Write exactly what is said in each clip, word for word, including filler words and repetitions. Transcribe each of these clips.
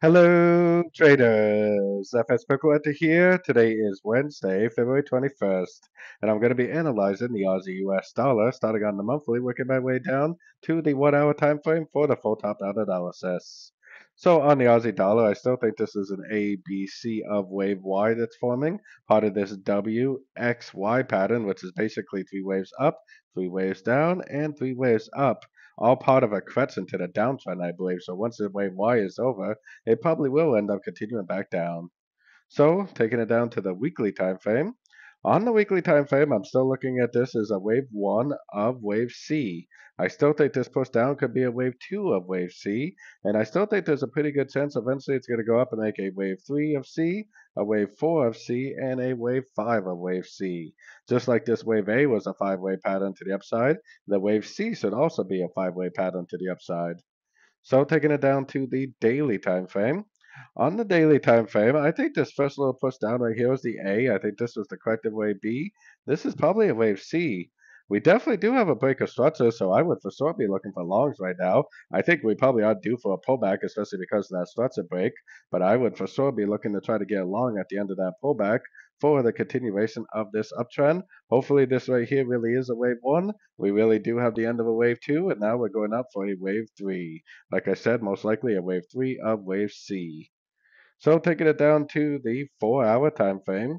Hello traders, F X Pip Collector here. Today is Wednesday, February twenty-first, and I'm going to be analyzing the Aussie U S dollar, starting on the monthly, working my way down to the one hour time frame for the full top down analysis. So on the Aussie dollar, I still think this is an A B C of wave Y that's forming, part of this W X Y pattern, which is basically three waves up, three waves down, and three waves up. All part of a crescent to the downtrend, I believe. So once the wave Y is over, it probably will end up continuing back down. So taking it down to the weekly time frame. On the weekly time frame, I'm still looking at this as a wave one of wave C. I still think this push down could be a wave two of wave C, and I still think there's a pretty good chance eventually it's going to go up and make a wave three of C, a wave four of C, and a wave five of wave C. Just like this wave A was a five-way pattern to the upside, the wave C should also be a five-way pattern to the upside. So taking it down to the daily time frame. On the daily time frame, I think this first little push down right here was the A. I think this was the corrected wave B. This is probably a wave C. We definitely do have a break of Stratzer, so I would for sure be looking for longs right now. I think we probably are due for a pullback, especially because of that Stratzer break. But I would for sure be looking to try to get long at the end of that pullback for the continuation of this uptrend. Hopefully this right here really is a wave one. We really do have the end of a wave two, and now we're going up for a wave three. Like I said, most likely a wave three of wave C. So taking it down to the four hour time frame.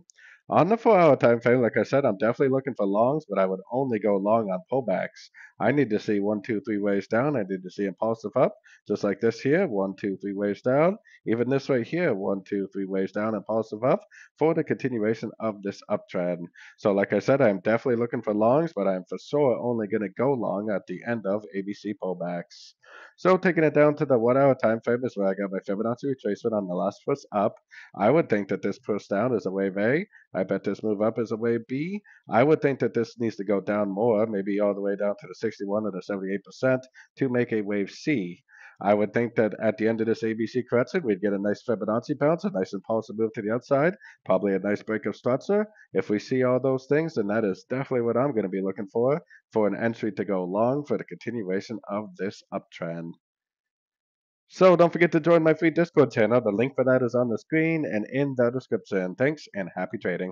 On the four hour time frame, like I said, I'm definitely looking for longs, but I would only go long on pullbacks. I need to see one, two, three waves down. I need to see impulsive up, just like this here, one, two, three waves down. Even this right here, one, two, three waves down, impulsive up for the continuation of this uptrend. So like I said, I'm definitely looking for longs, but I'm for sure only going to go long at the end of A B C pullbacks. So taking it down to the one hour time frame is where I got my Fibonacci retracement on the last push up. I would think that this push down is a wave A. I bet this move up is a wave B. I would think that this needs to go down more, maybe all the way down to the sixty-one or the seventy-eight percent to make a wave C. I would think that at the end of this A B C correction, we'd get a nice Fibonacci bounce, a nice impulsive move to the outside, probably a nice break of Stratzer. If we see all those things, then that is definitely what I'm going to be looking for, for an entry to go long for the continuation of this uptrend. So don't forget to join my free Discord channel. The link for that is on the screen and in the description. Thanks and happy trading.